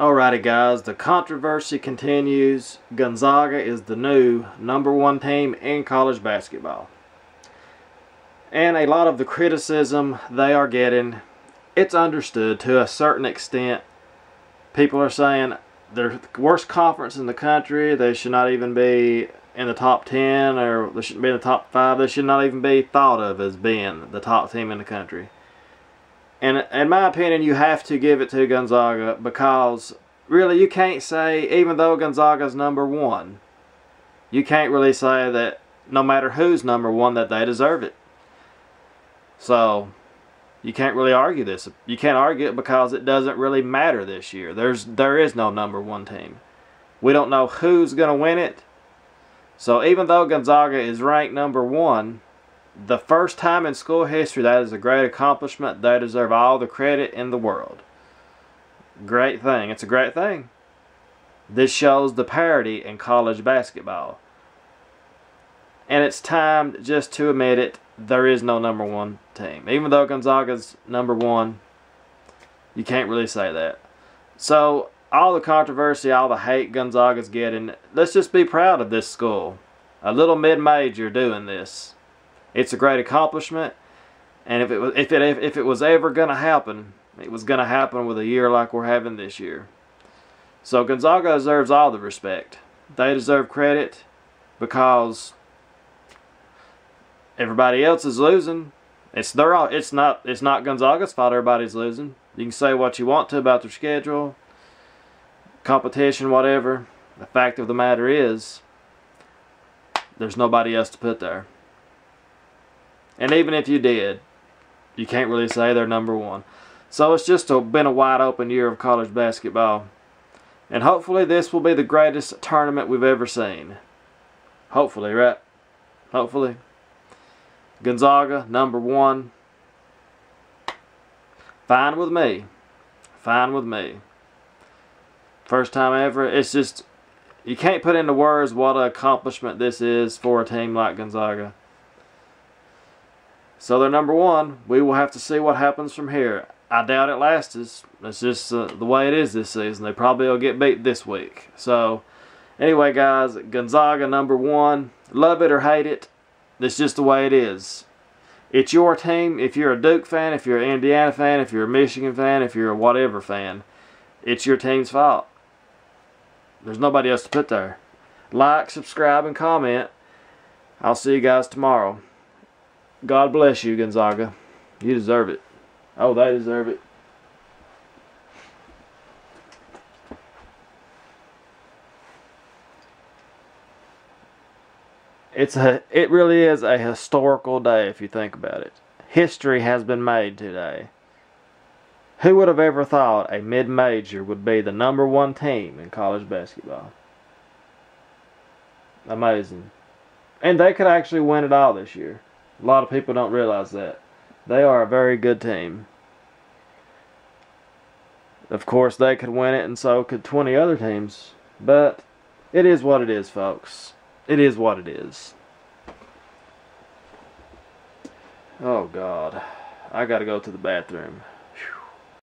Alrighty guys, the controversy continues. Gonzaga is the new #1 team in college basketball. And a lot of the criticism they are getting, it's understood to a certain extent. People are saying they're the worst conference in the country. They should not even be in the top 10, or they shouldn't be in the top 5. They should not even be thought of as being the top team in the country. And in my opinion, you have to give it to Gonzaga, because really you can't say, even though Gonzaga's #1, you can't really say that no matter who's #1 that they deserve it. So you can't really argue this. You can't argue it because it doesn't really matter this year. There is no #1 team. We don't know who's going to win it. So even though Gonzaga is ranked #1, the first time in school history, that is a great accomplishment. They deserve all the credit in the world. Great thing. It's a great thing. This shows the parity in college basketball. And it's time just to admit it. There is no #1 team. Even though Gonzaga's #1, you can't really say that. So all the controversy, all the hate Gonzaga's getting, let's just be proud of this school. A little mid-major doing this. It's a great accomplishment, and if it was ever going to happen, it was going to happen with a year like we're having this year. So Gonzaga deserves all the respect. They deserve credit because everybody else is losing. It's not Gonzaga's fault everybody's losing. You can say what you want to about their schedule, competition, whatever. The fact of the matter is, there's nobody else to put there. And even if you did, you can't really say they're #1. So it's just been a wide open year of college basketball. And hopefully this will be the greatest tournament we've ever seen. Hopefully, right? Hopefully. Gonzaga, #1. Fine with me. Fine with me. First time ever. It's just, you can't put into words what an accomplishment this is for a team like Gonzaga. So they're #1. We will have to see what happens from here. I doubt it lasts. It's just the way it is this season. They probably will get beat this week. So anyway, guys, Gonzaga #1. Love it or hate it, that's just the way it is. It's your team. If you're a Duke fan, if you're an Indiana fan, if you're a Michigan fan, if you're a whatever fan, it's your team's fault. There's nobody else to put there. Like, subscribe, and comment. I'll see you guys tomorrow. God bless you, Gonzaga. You deserve it. Oh, they deserve it. It really is a historical day if you think about it. History has been made today. Who would have ever thought a mid-major would be the #1 team in college basketball? Amazing. And they could actually win it all this year. A lot of people don't realize that. They are a very good team. Of course, they could win it, and so could 20 other teams. But it is what it is, folks. It is what it is. Oh, God. I gotta go to the bathroom.